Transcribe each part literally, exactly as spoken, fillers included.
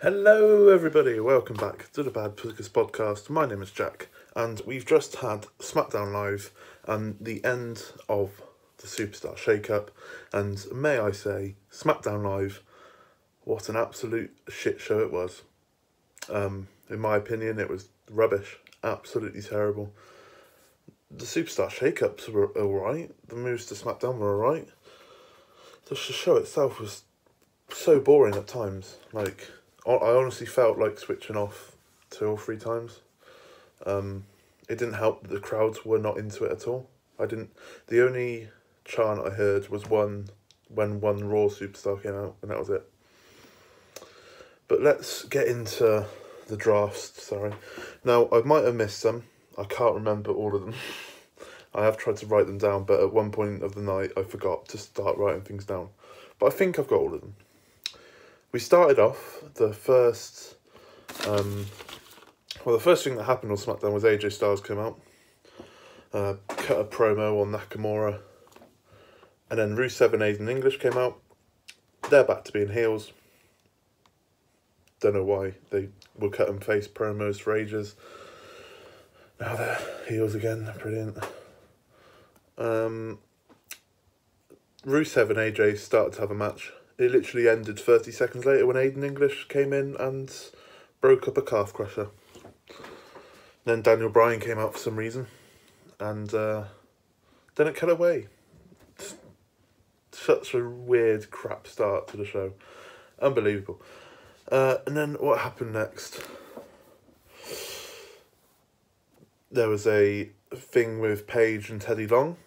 Hello everybody, welcome back to the Bad Bookers Podcast. My name is Jack, and we've just had Smackdown Live and the end of the Superstar Shake-Up, and may I say, Smackdown Live, what an absolute shit show it was. Um, in my opinion, it was rubbish, absolutely terrible. The Superstar Shake-Ups were alright, the moves to Smackdown were alright. The show itself was so boring at times, like... I honestly felt like switching off two or three times. Um, it didn't help that the crowds were not into it at all. I didn't. The only chant I heard was one when one Raw superstar came out, and that was it. But let's get into the drafts. Sorry. Now I might have missed some. I can't remember all of them. I have tried to write them down, but at one point of the night I forgot to start writing things down. But I think I've got all of them. We started off, the first, um, well, the first thing that happened on SmackDown was A J Styles came out, uh, cut a promo on Nakamura, and then Rusev and Aiden English came out. They're back to being heels. Don't know why, they were cutting face promos for ages. Now they're heels again, brilliant. Um, Rusev and A J started to have a match. It literally ended thirty seconds later when Aiden English came in and broke up a calf crusher. Then Daniel Bryan came out for some reason. And uh, then it cut away. It's such a weird crap start to the show. Unbelievable. Uh, and then what happened next? There was a thing with Paige and Teddy Long.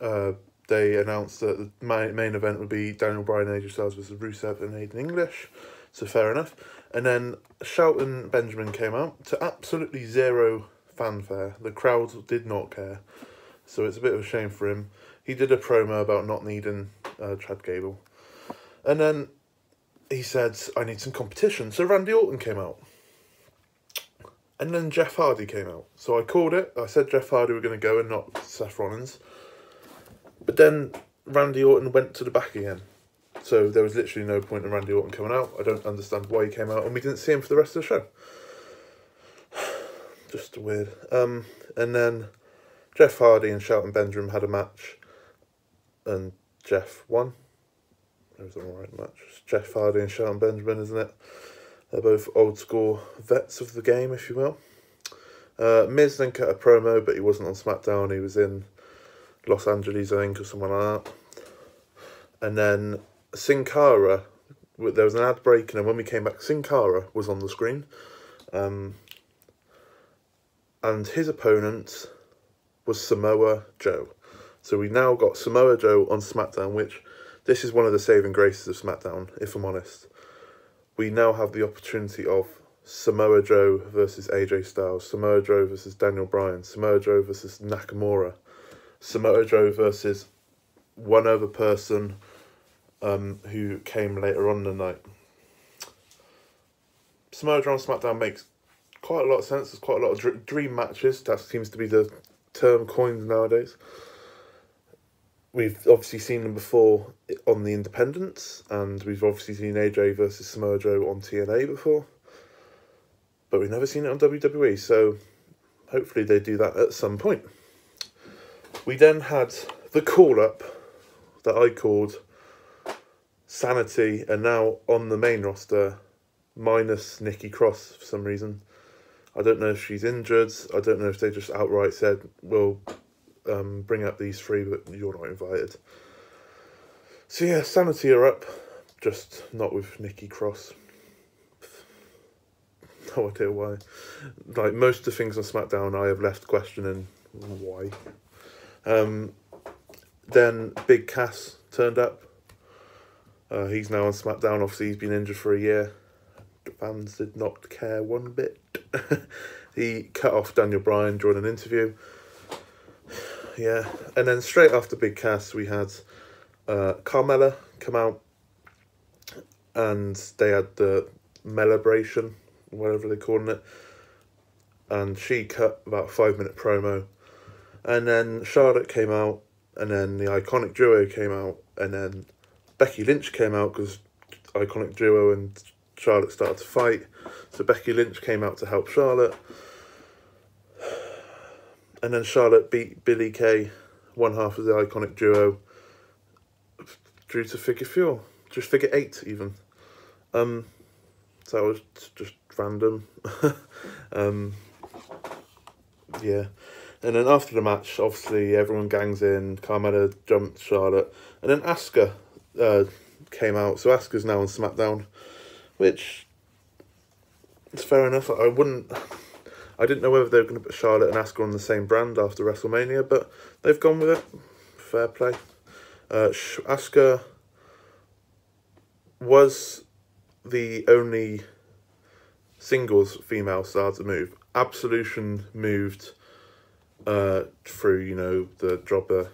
Uh... They announced that the main event would be Daniel Bryan, A J Styles versus Rusev and Aiden English. So fair enough. And then Shelton Benjamin came out to absolutely zero fanfare. The crowd did not care. So it's a bit of a shame for him. He did a promo about not needing uh, Chad Gable. And then he said, I need some competition. So Randy Orton came out. And then Jeff Hardy came out. So I called it. I said Jeff Hardy were going to go and not Seth Rollins. But then Randy Orton went to the back again. So there was literally no point in Randy Orton coming out. I don't understand why he came out. And we didn't see him for the rest of the show. Just weird. Um, and then Jeff Hardy and Shelton Benjamin had a match. And Jeff won. It was an alright match. It's Jeff Hardy and Shelton Benjamin, isn't it? They're both old school vets of the game, if you will. Uh, Miz then cut a promo, but he wasn't on SmackDown. He was in... Los Angeles, I think, or something like that. And then Sin Cara, there was an ad break, and then when we came back, Sin Cara was on the screen. Um, and his opponent was Samoa Joe. So we now got Samoa Joe on SmackDown, which this is one of the saving graces of SmackDown, if I'm honest. We now have the opportunity of Samoa Joe versus A J Styles, Samoa Joe versus Daniel Bryan, Samoa Joe versus Nakamura, Samoa Joe versus one other person um, who came later on in the night. Samoa Joe on SmackDown makes quite a lot of sense. There's quite a lot of dream matches. That seems to be the term coined nowadays. We've obviously seen them before on the independents, and we've obviously seen A J versus Samoa Joe on T N A before. But we've never seen it on W W E, so hopefully they do that at some point. We then had the call-up that I called Sanity, and now on the main roster, minus Nikki Cross for some reason. I don't know if she's injured. I don't know if they just outright said, we'll um, bring up these three, but you're not invited. So yeah, Sanity are up, just not with Nikki Cross. No idea why. Like most of the things on SmackDown, I have left questioning why. Um, then Big Cass turned up. Uh, he's now on SmackDown. Obviously, he's been injured for a year. The fans did not care one bit. He cut off Daniel Bryan during an interview. Yeah. And then straight after Big Cass, we had uh, Carmella come out. And they had the Melibration, whatever they're calling it. And she cut about a five-minute promo. And then Charlotte came out, and then the Iconic Duo came out, and then Becky Lynch came out because Iconic Duo and Charlotte started to fight. So Becky Lynch came out to help Charlotte. And then Charlotte beat Billie Kay, one half of the Iconic Duo, due to figure four, just figure eight even. Um, so that was just random. um, yeah. And then after the match, obviously, everyone gangs in. Carmella jumped Charlotte. And then Asuka uh, came out. So Asuka's now on SmackDown, which is fair enough. I wouldn't... I didn't know whether they were going to put Charlotte and Asuka on the same brand after WrestleMania, but they've gone with it. Fair play. Uh, Asuka was the only singles female star to move. Absolution moved uh, through, you know, the dropper.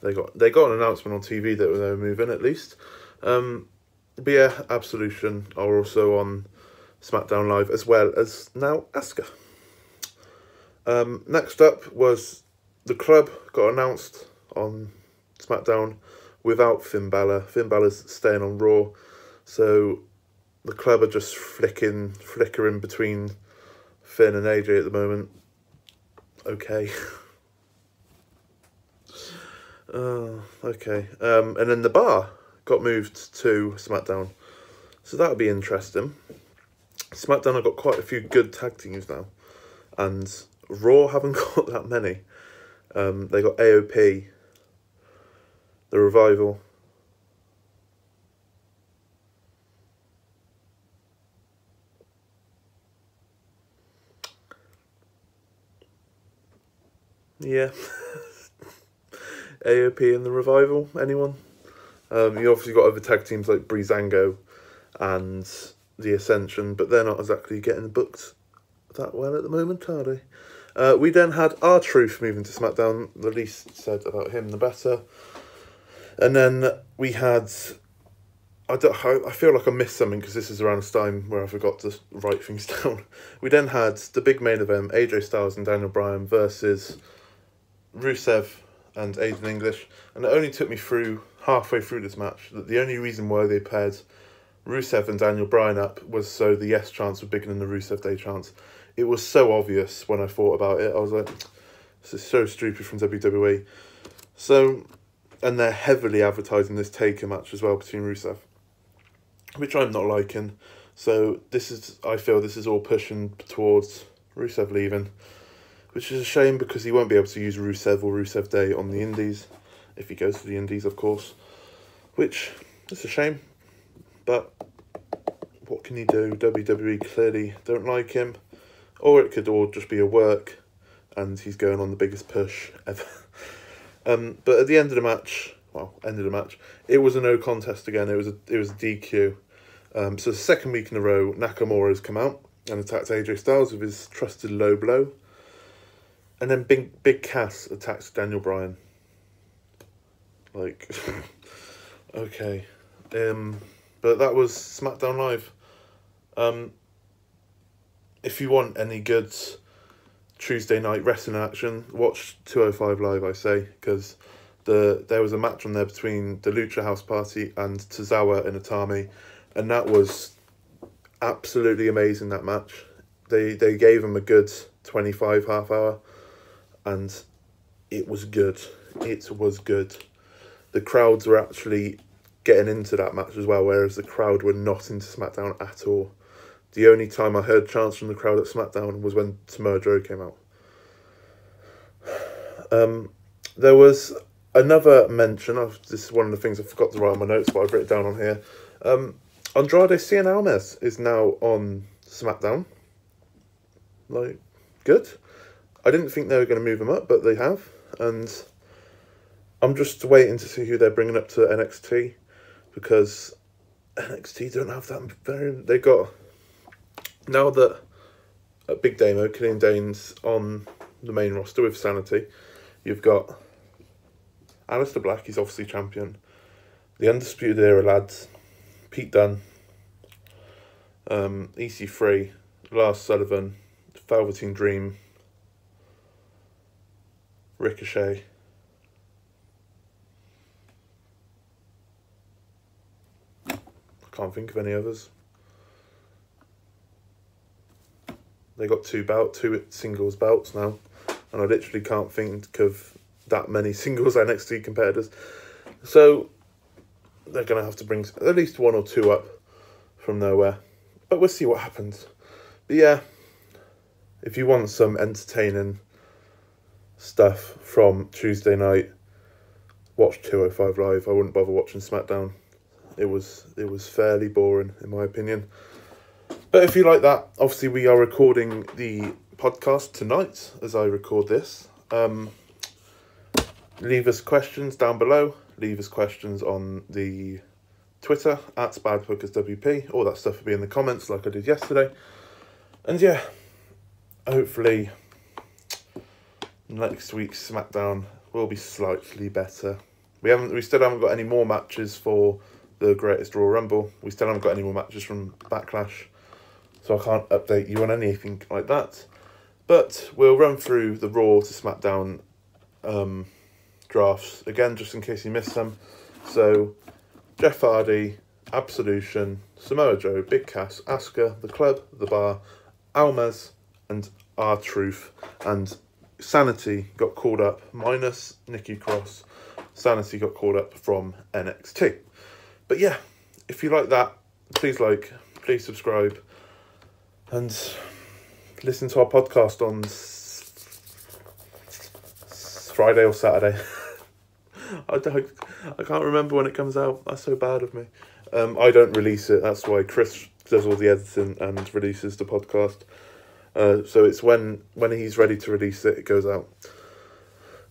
They got they got an announcement on T V that they were moving, at least. Um, but yeah, Absolution are also on SmackDown Live, as well as now Asuka. Um, next up was The Club got announced on SmackDown without Finn Balor. Finn Balor's staying on Raw, so The Club are just flicking, flickering between Finn and A J at the moment. Okay. uh, okay. Um, and then The Bar got moved to SmackDown, so that'll be interesting. SmackDown have got quite a few good tag teams now, and Raw haven't got that many. Um, they got A O P, The Revival, yeah, A O P and The Revival. Anyone? Um, you obviously got other tag teams like Breezango and The Ascension, but they're not exactly getting booked that well at the moment, are they? Uh, we then had R-Truth moving to SmackDown. The least said about him, the better. And then we had... I, don't, I feel like I missed something because this is around the time where I forgot to write things down. We then had the big main event, A J Styles and Daniel Bryan versus Rusev and Aiden English. And it only took me through, halfway through this match, that the only reason why they paired Rusev and Daniel Bryan up was so the yes chance was bigger than the Rusev Day chance. It was so obvious when I thought about it. I was like, this is so stupid from W W E. So, and they're heavily advertising this taker match as well between Rusev, which I'm not liking. So this is, I feel this is all pushing towards Rusev leaving, which is a shame because he won't be able to use Rusev or Rusev Day on the Indies, if he goes to the Indies, of course, which is a shame. But what can he do? W W E clearly don't like him. Or it could all just be a work and he's going on the biggest push ever. um, but at the end of the match, well, end of the match, it was a no contest again. It was a, it was a D Q. Um, so the second week in a row, Nakamura has come out and attacked A J Styles with his trusted low blow. And then Big, Big Cass attacks Daniel Bryan. Like, okay. Um... But that was SmackDown Live. Um, if you want any good Tuesday night wrestling action, watch two oh five Live, I say, because the there was a match on there between the Lucha House Party and Tozawa and Itami, and that was absolutely amazing, that match. They, they gave them a good twenty-five half hour, and it was good. It was good. The crowds were actually getting into that match as well, whereas the crowd were not into SmackDown at all. The only time I heard chants from the crowd at SmackDown was when Samoa Joe came out. Um, there was another mention, I've, this is one of the things I forgot to write on my notes, but I've written it down on here. Um, Andrade Cien Almas is now on SmackDown. Like, good. I didn't think they were going to move him up, but they have. And I'm just waiting to see who they're bringing up to N X T. Because N X T don't have that very... They got... Now that uh, Big Damo, Killian Dane's on the main roster with Sanity, you've got Alistair Black, he's obviously champion. The Undisputed Era lads, Pete Dunne, um, E C three, Lars Sullivan, Velveteen Dream, Ricochet... Can't think of any others. They got two belt, two singles belts now, and I literally can't think of that many singles N X T competitors. So they're going to have to bring at least one or two up from nowhere. But we'll see what happens. But yeah, if you want some entertaining stuff from Tuesday night, watch two oh five Live. I wouldn't bother watching SmackDown. It was it was fairly boring, in my opinion. But if you like that, obviously we are recording the podcast tonight as I record this. Um, leave us questions down below. Leave us questions on the Twitter, at Bad Bookers W P. All that stuff will be in the comments like I did yesterday. And yeah, hopefully next week's SmackDown will be slightly better. We haven't, we still haven't got any more matches for the Greatest Royal Rumble. We still haven't got any more matches from Backlash, so I can't update you on anything like that. But we'll run through the Raw to SmackDown um, drafts again, just in case you missed them. So Jeff Hardy, Absolution, Samoa Joe, Big Cass, Asuka, The Club, The Bar, Almas, and R-Truth, and Sanity got called up, minus Nikki Cross. Sanity got called up from N X T. But yeah, if you like that, please like, please subscribe, and listen to our podcast on Friday or Saturday. I don't, I can't remember when it comes out. That's so bad of me. Um, I don't release it. That's why Chris does all the editing and releases the podcast. Uh, so it's when when he's ready to release it, it goes out.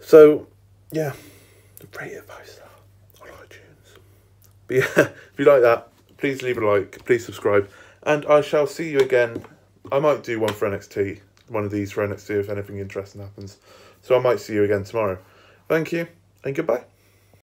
So yeah, rate it five star on iTunes. But yeah, if you like that, please leave a like, please subscribe, and I shall see you again. I might do one for N X T, one of these for N X T if anything interesting happens. So I might see you again tomorrow. Thank you and goodbye.